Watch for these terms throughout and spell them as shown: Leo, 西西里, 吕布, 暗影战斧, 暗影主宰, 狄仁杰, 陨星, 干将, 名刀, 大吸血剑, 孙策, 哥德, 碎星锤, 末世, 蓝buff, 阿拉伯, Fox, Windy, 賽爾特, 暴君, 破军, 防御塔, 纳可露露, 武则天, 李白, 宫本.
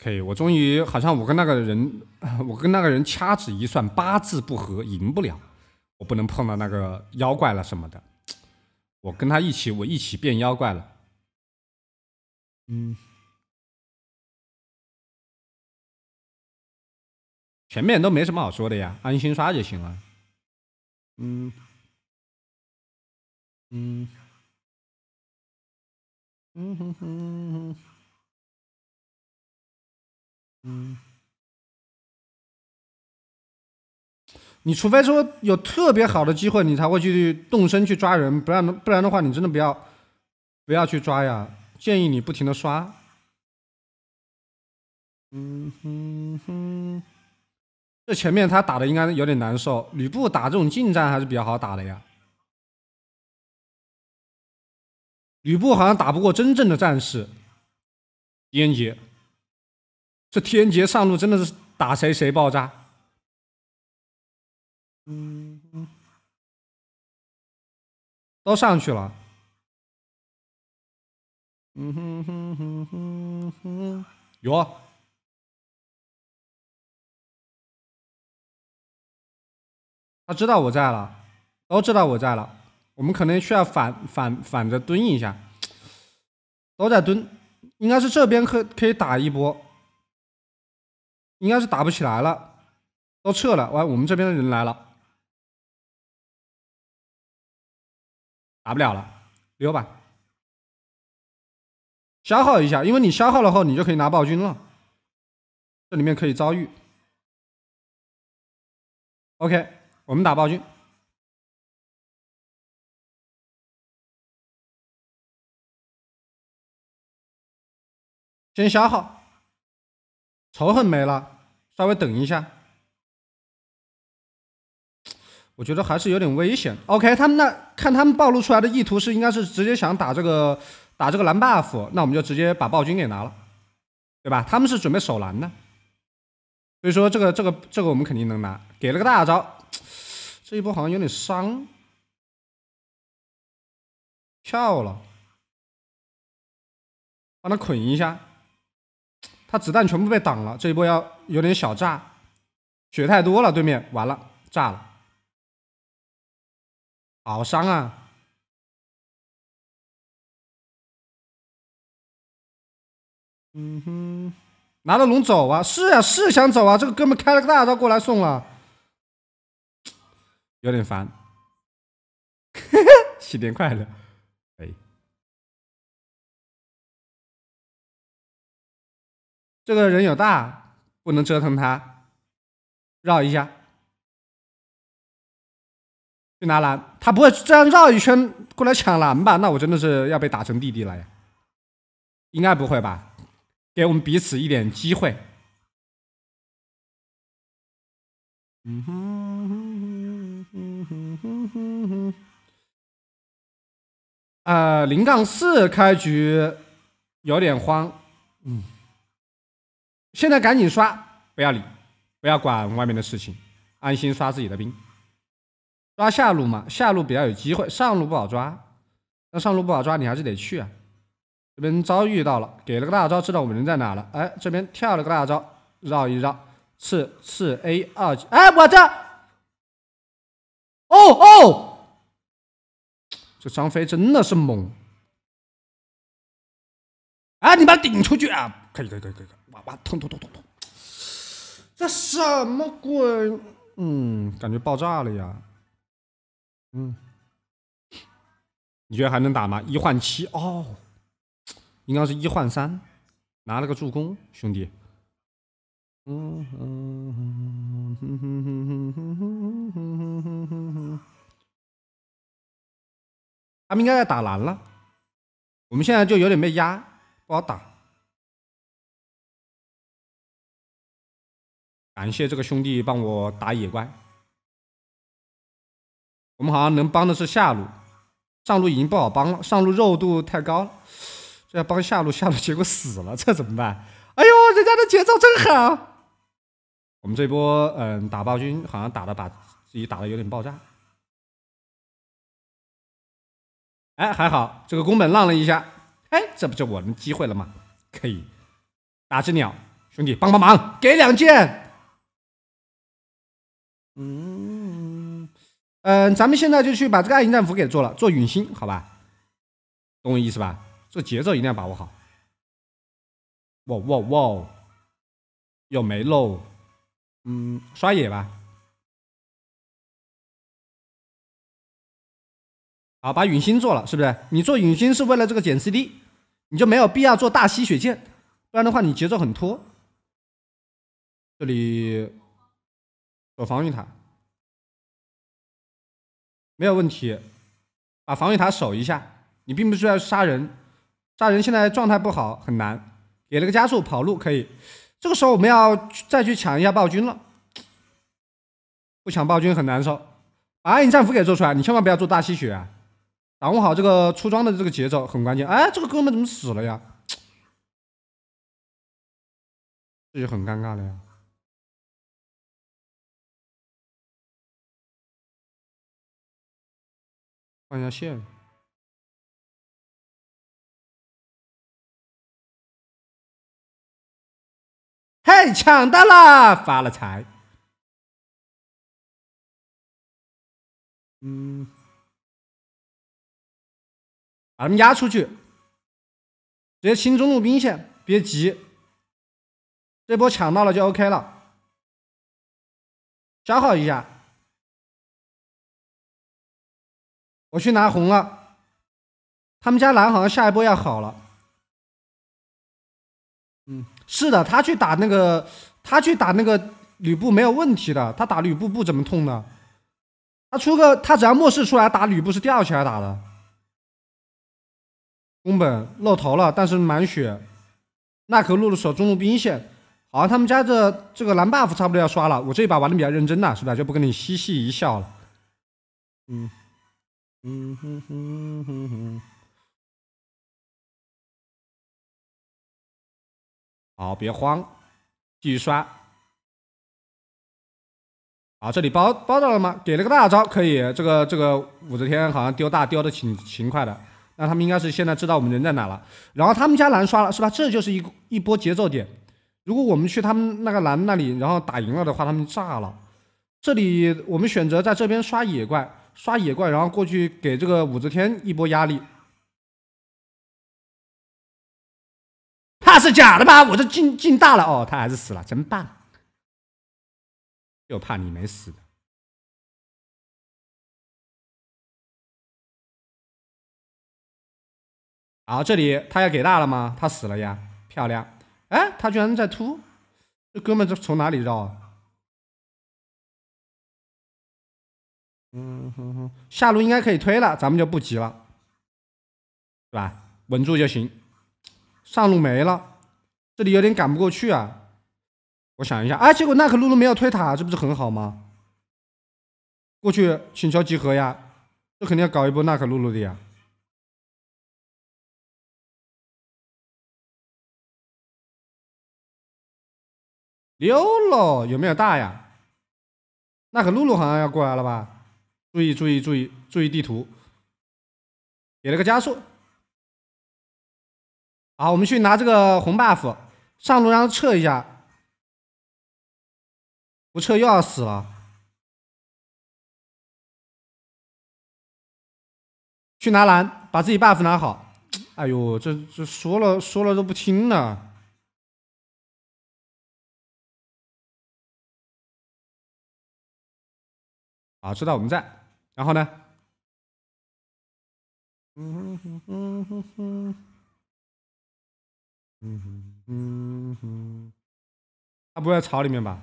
OK， 我终于好像我跟那个人掐指一算，八字不合，赢不了。我不能碰到那个妖怪了什么的。 我跟他一起，我一起变妖怪了。嗯，前面都没什么好说的呀，安心刷就行了。你除非说有特别好的机会，你才会去动身去抓人，不然的话，你真的不要去抓呀！建议你不停的刷。这前面他打的应该有点难受，吕布打这种近战还是比较好打的呀。吕布好像打不过真正的战士，狄仁杰。这狄仁杰上路真的是打谁谁爆炸。 都上去了。有。他知道我在了，都知道我在了。我们可能需要反着蹲一下，都在蹲，应该是这边可以打一波，应该是打不起来了，都撤了。完，我们这边的人来了。 打不了了，溜吧，消耗一下，因为你消耗了后，你就可以拿暴君了。这里面可以遭遇。OK， 我们打暴君。先消耗，仇恨没了，稍微等一下。 我觉得还是有点危险。OK， 他们那看他们暴露出来的意图是，应该是直接想打这个蓝 buff， 那我们就直接把暴君给拿了，对吧？他们是准备守蓝的，所以说这个我们肯定能拿。给了个大招，这一波好像有点伤，跳了，帮他捆一下，他子弹全部被挡了，这一波要有点小炸，血太多了，对面完了，炸了。 好伤啊！拿着龙走啊！是啊，是想走啊！这个哥们开了个大招过来送了，有点烦。新年快乐！哎，这个人有大，不能折腾他，绕一下。 去拿蓝，他不会这样绕一圈过来抢蓝吧？那我真的是要被打成弟弟了呀！应该不会吧？给我们彼此一点机会。0-4开局有点慌，现在赶紧刷，不要理，不要管外面的事情，安心刷自己的兵。 抓下路嘛，下路比较有机会，上路不好抓。那上路不好抓，你还是得去啊。这边遭遇到了，给了个大招，知道我们人在哪了。哎，这边跳了个大招，绕一绕，刺 A 二级。哎，我这，哦，这张飞真的是猛。哎，你把他顶出去啊！可以，哇，痛！这什么鬼？感觉爆炸了呀。 你觉得还能打吗？1换7哦，应该是1换3，拿了个助攻，兄弟。他们应该在打蓝了，我们现在就有点被压，不好打。感谢这个兄弟帮我打野怪。我们好像能帮的是下路，上路已经不好帮了，上路肉度太高了，这要帮下路，下路结果死了，这怎么办？哎呦，人家的节奏真好。我们这波打暴君好像打的把自己打的有点爆炸。哎，还好这个宫本浪了一下，哎，这不就我们机会了吗？可以打只鸟。 兄弟，帮帮忙，给2件。咱们现在就去把这个暗影战斧给做了，做陨星，好吧？懂我意思吧？这节奏一定要把握好。哇哇哇！又没漏。刷野吧。好，把陨星做了，是不是？你做陨星是为了这个减 CD， 你就没有必要做大吸血剑，不然的话你节奏很拖。 这里做防御塔没有问题，把防御塔守一下。你并不需要杀人，杀人现在状态不好，很难。给了个加速跑路可以。这个时候我们要再去抢一下暴君了，不抢暴君很难受。把暗影战斧给做出来，你千万不要做大吸血，啊，掌握好这个出装的这个节奏很关键。哎，这个哥们怎么死了呀？这就很尴尬了呀。 换一下线，嘿，抢到了，发了财。把他们压出去，直接清中路兵线，别急，这波抢到了就 OK 了，消耗一下。 我去拿红了，他们家蓝好像下一波要好了。是的，他去打那个吕布没有问题的，他打吕布不怎么痛的。他只要末世出来打吕布是吊起来打的。宫本露头了，但是满血。纳可露了守中路兵线，好像他们家的这个蓝 buff 差不多要刷了。我这一把玩的比较认真呐，是吧？就不跟你嘻嘻一笑了。好，别慌，继续刷。好，这里包到了吗？给了个大招，可以。这个武则天好像丢的挺勤快的，那他们应该是现在知道我们人在哪了。然后他们家蓝刷了，是吧？这就是一波节奏点。如果我们去他们那个蓝那里，然后打赢了的话，他们炸了。这里我们选择在这边刷野怪。 刷野怪，然后过去给这个武则天一波压力。怕是假的吧？我这进大了哦，他还是死了，真棒！就怕你没死的。好，这里他要给大了吗？他死了呀，漂亮！哎，他居然在突，这哥们这从哪里绕啊？ 下路应该可以推了，咱们就不急了，是吧？稳住就行。上路没了，这里有点赶不过去啊。我想一下，哎，结果纳可露露没有推塔，这不是很好吗？过去请求集合呀，这肯定要搞一波纳可露露的呀。溜了，有没有大呀？纳可露露好像要过来了吧？ 注意地图，给了个加速。好，我们去拿这个红 buff， 上路让他撤一下，不撤又要死了。去拿蓝，把自己 buff 拿好。哎呦，这说了都不听呢。 好，知道我们在，然后呢？他不会在草里面吧？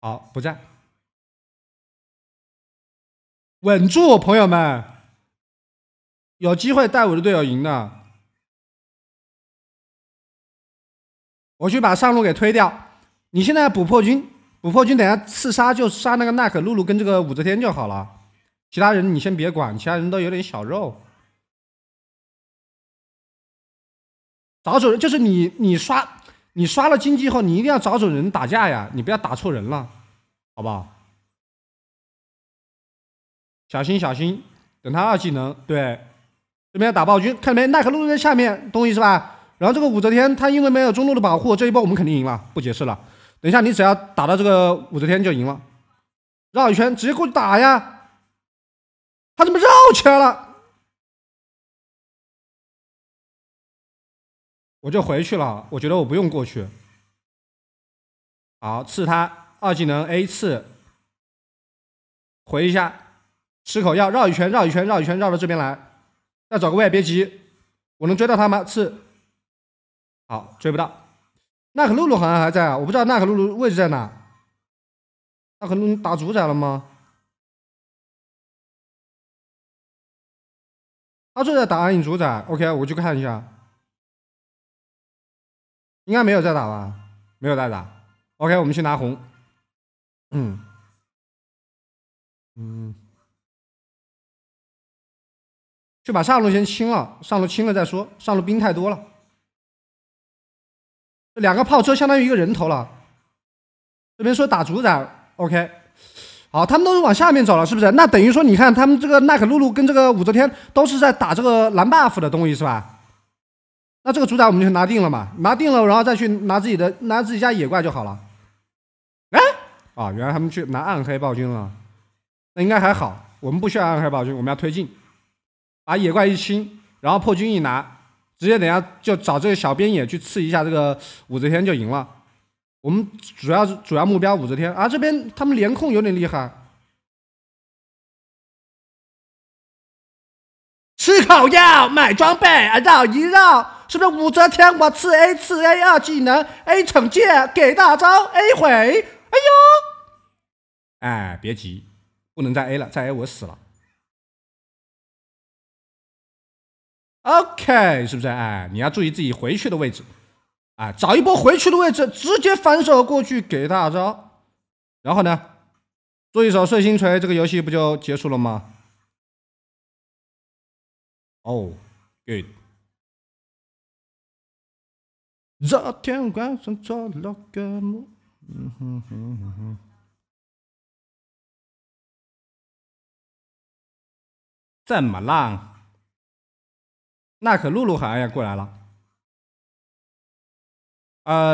好，不在，稳住，朋友们，有机会带我的队友赢的。我去把上路给推掉，你现在补破军，补破军等下刺杀就杀那个娜可露露跟这个武则天就好了，其他人你先别管，其他人都有点小肉。找准就是你刷了经济后，你一定要找准人打架呀，你不要打错人了，好不好？小心小心，等他二技能，对，这边打暴君，看到没？娜可露露在下面，懂我意思吧？然后这个武则天，她因为没有中路的保护，这一波我们肯定赢了，不解释了。等一下你只要打到这个武则天就赢了，绕一圈直接过去打呀。他怎么绕起来了？我就回去了，我觉得我不用过去。好，刺他二技能 A 刺，回一下，吃口药，绕一圈，绕一圈，绕一圈，绕到这边来，要找个位，别急，我能追到他吗？刺。 好，追不到。娜可露露好像还在啊，我不知道娜可露露位置在哪。娜可露露打主宰了吗？他就在打暗影主宰。OK， 我去看一下，应该没有在打吧？没有在打。OK， 我们去拿红。就把上路先清了，上路清了再说，上路兵太多了。 两个炮车相当于一个人头了。这边说打主宰 ，OK， 好，他们都是往下面走了，是不是？那等于说，你看他们这个娜可露露跟这个武则天都是在打这个蓝 buff 的，懂我意思吧？那这个主宰我们就拿定了嘛，拿定了，然后再去拿自己家野怪就好了。哎，啊，原来他们去拿暗黑暴君了，那应该还好，我们不需要暗黑暴君，我们要推进，把野怪一清，然后破军一拿。 直接等下就找这个小边野去刺一下这个武则天就赢了。我们主要目标武则天啊，这边他们联控有点厉害。吃口药，买装备，绕一绕，是不是武则天？我刺 A 刺 A 二技能 A 惩戒，给大招 A 回，哎呦！哎，别急，不能再 A 了，再 A 我死了。 OK， 是不是？哎，你要注意自己回去的位置，啊，找一波回去的位置，直接反手过去给大招，然后呢，做一手碎星锤，这个游戏不就结束了吗？哦 ，good。昨天晚上做了个梦。怎么啦？ 娜可露露好像也过来了，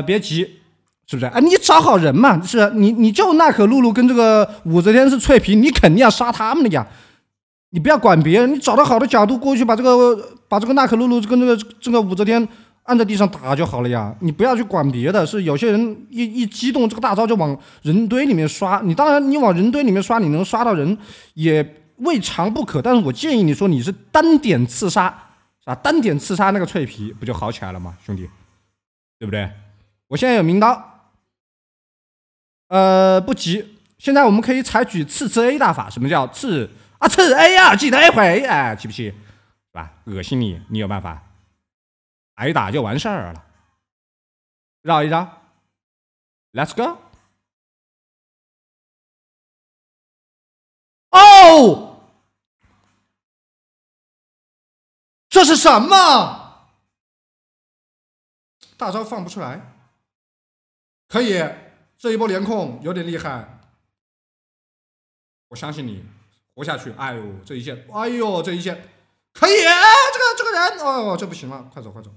别急，是不是？啊，你找好人嘛，是不是？你就娜可露露跟这个武则天是脆皮，你肯定要杀他们的呀！你不要管别人，你找到好的角度过去，把这个娜可露露跟这个武则天按在地上打就好了呀！你不要去管别的，是有些人一激动，这个大招就往人堆里面刷。你当然，你往人堆里面刷，你能刷到人也未尝不可，但是我建议你说你是单点刺杀。 啊，单点刺杀那个脆皮不就好起来了吗，兄弟，对不对？我现在有名刀，不急，现在我们可以采取刺 A 大法。什么叫刺啊？刺 A 啊，记得 A 回，哎，气不气？是吧？恶心你，你有办法，挨打就完事儿了。绕一绕 ，Let's go。哦。 这是什么？大招放不出来，可以，这一波联控有点厉害，我相信你活下去。哎呦，这一线，哎呦，这一线，可以，这个人，哦，这不行了，快走快走，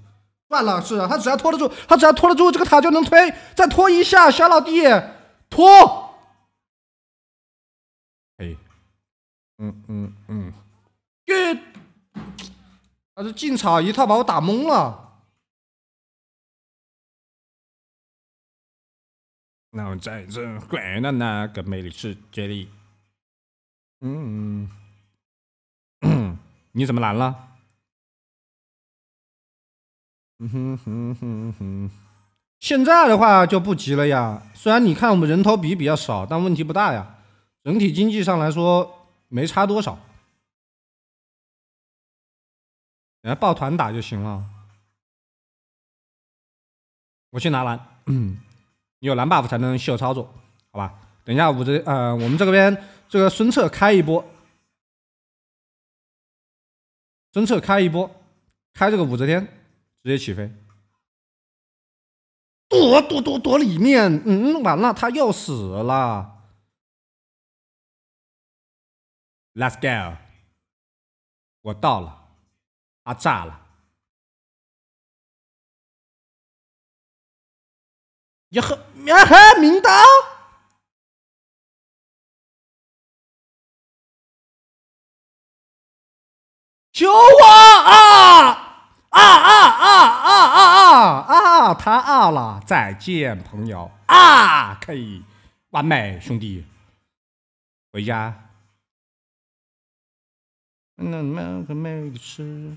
乱了，是啊，他只要拖得住，他只要拖得住，这个塔就能推，再拖一下，小老弟，拖，哎，good。 他这进草一套把我打懵了，那我在这回到那个美丽世界里，你怎么蓝了？现在的话就不急了呀，虽然你看我们人头比较少，但问题不大呀，整体经济上来说没差多少。 来抱团打就行了。我去拿蓝，你有蓝 buff 才能秀操作，好吧？等一下，我们这边这个孙策开一波，孙策开一波，开这个武则天直接起飞，躲里面，完了，他又死了。 Let's go！ 我到了，他炸了，呀呵，明刀！救我啊！他啊了，再见朋友啊，可以，完美兄弟，回家。 那那个没吃，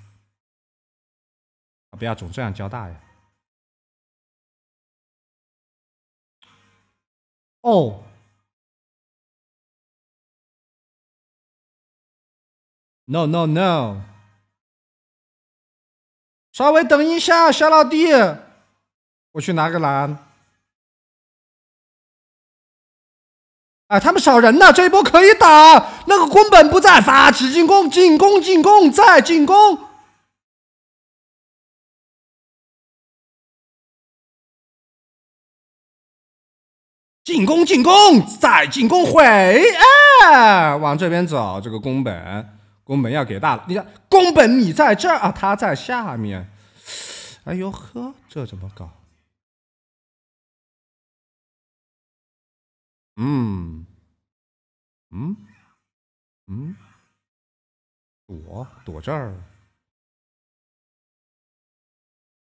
不要总这样交大呀！哦，no， 稍微等一下，小老弟，我去拿个蓝。哎，他们少人呢，这一波可以打。那个宫本不在，发起进攻，再进攻。再进攻回，哎，往这边走。这个宫本，要给大了。你看，宫本你在这儿啊，他在下面。哎呦呵，这怎么搞？ 躲这儿，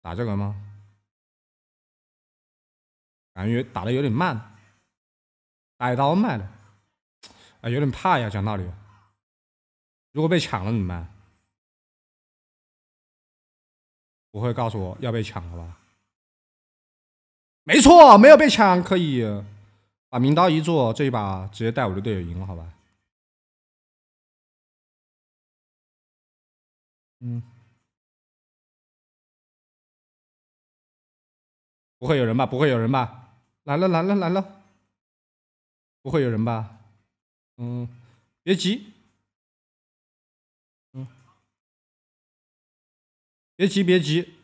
打这个吗？感觉打的有点慢，打一刀慢了，啊，有点怕呀。讲道理，如果被抢了怎么办？不会告诉我要被抢了吧？没错，没有被抢，可以。 把名刀一做，这一把直接带我的队友赢了，好吧？不会有人吧？来了，不会有人吧？别急，别急，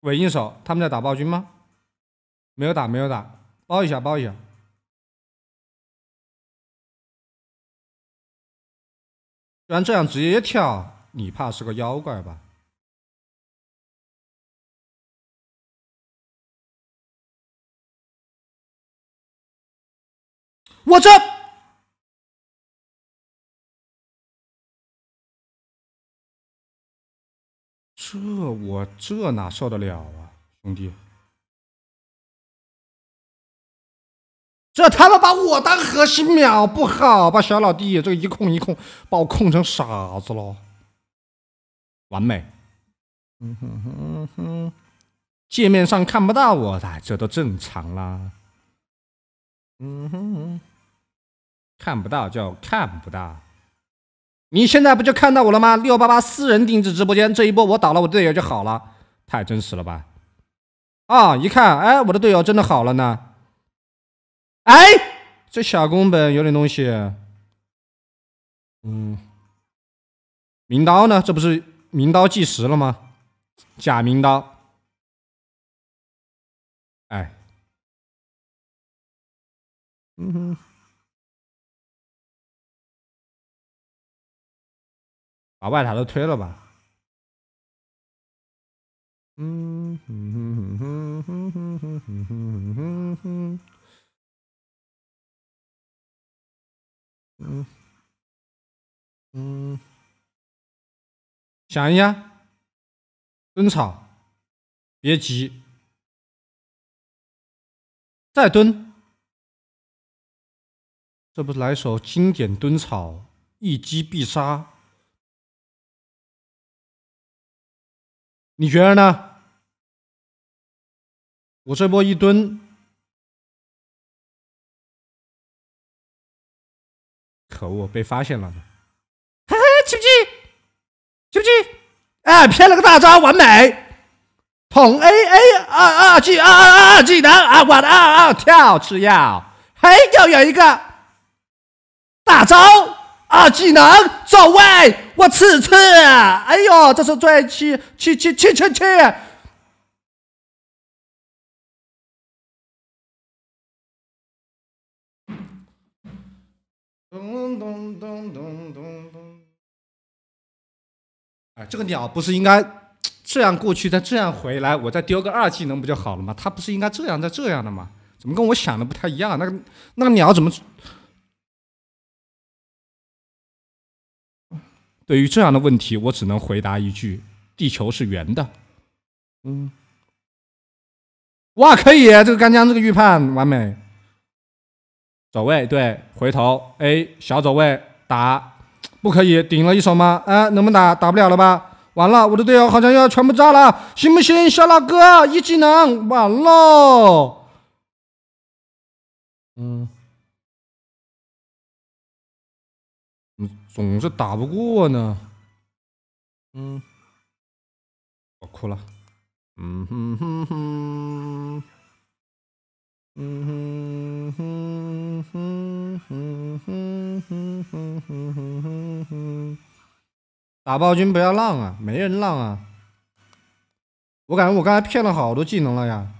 稳一手，他们在打暴君吗？没有打，包一下。 居然这样直接跳，你怕是个妖怪吧？我这我这哪受得了啊，兄弟！这他们把我当核心秒，不好吧，小老弟？这个一控，把我控成傻子了，完美。界面上看不到我，哎，这都正常啦。看不到就看不到。你现在不就看到我了吗？688私人定制直播间，这一波我倒了，我队友就好了，太真实了吧？啊，一看，哎，我的队友真的好了呢。 哎，这小宫本有点东西。名刀呢？这不是名刀计时了吗？假名刀。哎，把外塔都推了吧。想一下，蹲草，别急，再蹲。这不是来首经典蹲草，一击必杀。你觉得呢？我这波一蹲，可恶，被发现了！嘿嘿，气不气？气不气？哎，偏了个大招，完美！ 捅 A 技能啊！我的跳吃药，嘿，又有一个大招技能走位，我刺刺！哎呦，这是最气！咚咚咚咚咚咚！哎，这个鸟不是应该？ 这样过去，再这样回来，我再丢个二技能不就好了吗？他不是应该这样再这样的吗？怎么跟我想的不太一样？那个鸟怎么？对于这样的问题，我只能回答一句：地球是圆的。嗯，哇，可以，这个干将这个预判完美。走位对，回头 A 小走位打，不可以顶了一手吗？啊，能不能打？打不了了吧？ 完了，我的队友好像要全部炸了，行不行，小老哥？一技能完喽。总是打不过呢。我哭了。打暴君不要浪啊，没人浪啊！我感觉我刚才骗了好多技能了呀。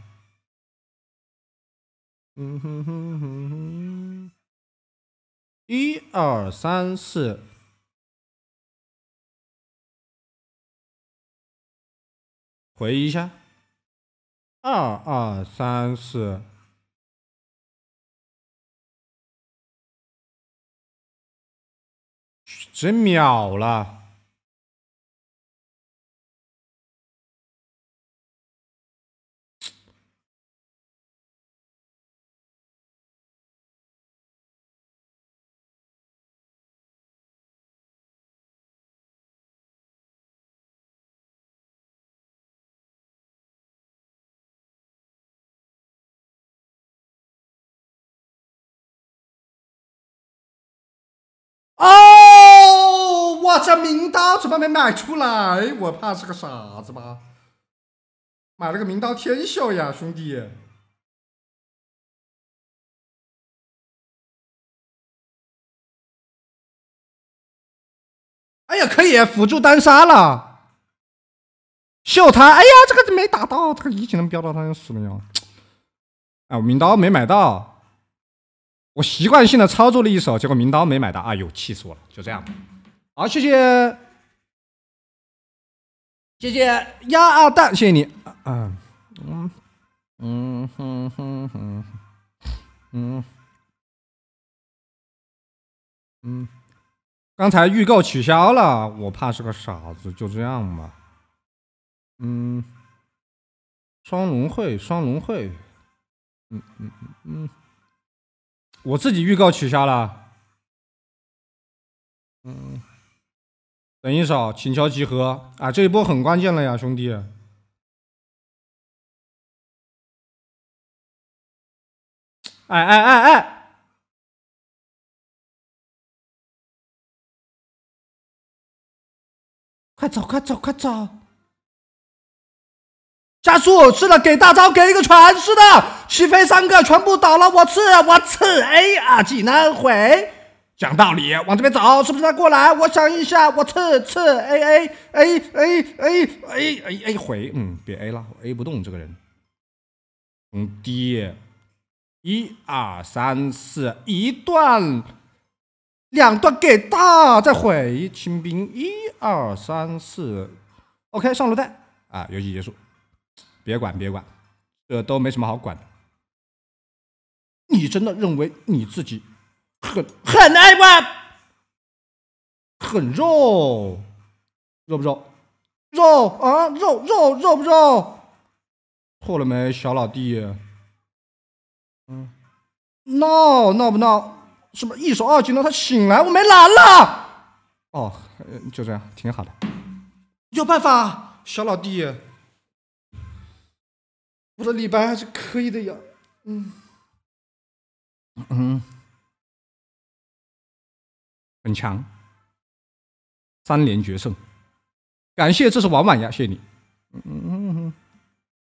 1、2、3、4。回忆一下，2、2、3、4。 直接秒了！哦！ 我这名刀怎么没买出来？我怕是个傻子吧？买了个名刀天秀呀，兄弟！哎呀，可以辅助单杀了，秀他！哎呀，这个没打到，这个一技能飙到他就死了呀！哎，我名刀没买到，我习惯性的操作了一手，结果名刀没买到，哎呦，气死我了！就这样。 好，谢谢鸭二蛋，谢谢你。刚才预购取消了，我怕是个傻子，就这样吧。双龙会，我自己预购取消了。等一手，请求集合啊！这一波很关键了呀，兄弟！哎！快走！加速！是的，给大招，给一个传！是的，起飞3个全部倒了！我刺 A 技能回。 讲道理，往这边走，是不是再过来？我想一下，我刺 A 回，别 A 了，我 A 不动这个人。D 1、2、3、4，一段，2段给大，再回清兵1、2、3、4 ，OK 上路带啊，游戏结束，别管，这都没什么好管的。你真的认为你自己？ 很爱玩，很肉，肉不肉？肉啊，肉不肉？错了没，小老弟？嗯，闹不闹？是不是一手二技能？他醒来，我没蓝了。哦，就这样，挺好的。有办法，小老弟。我的李白还是可以的呀。嗯。嗯。很强。3连决胜。感谢，这是婉婉呀，谢谢你。嗯。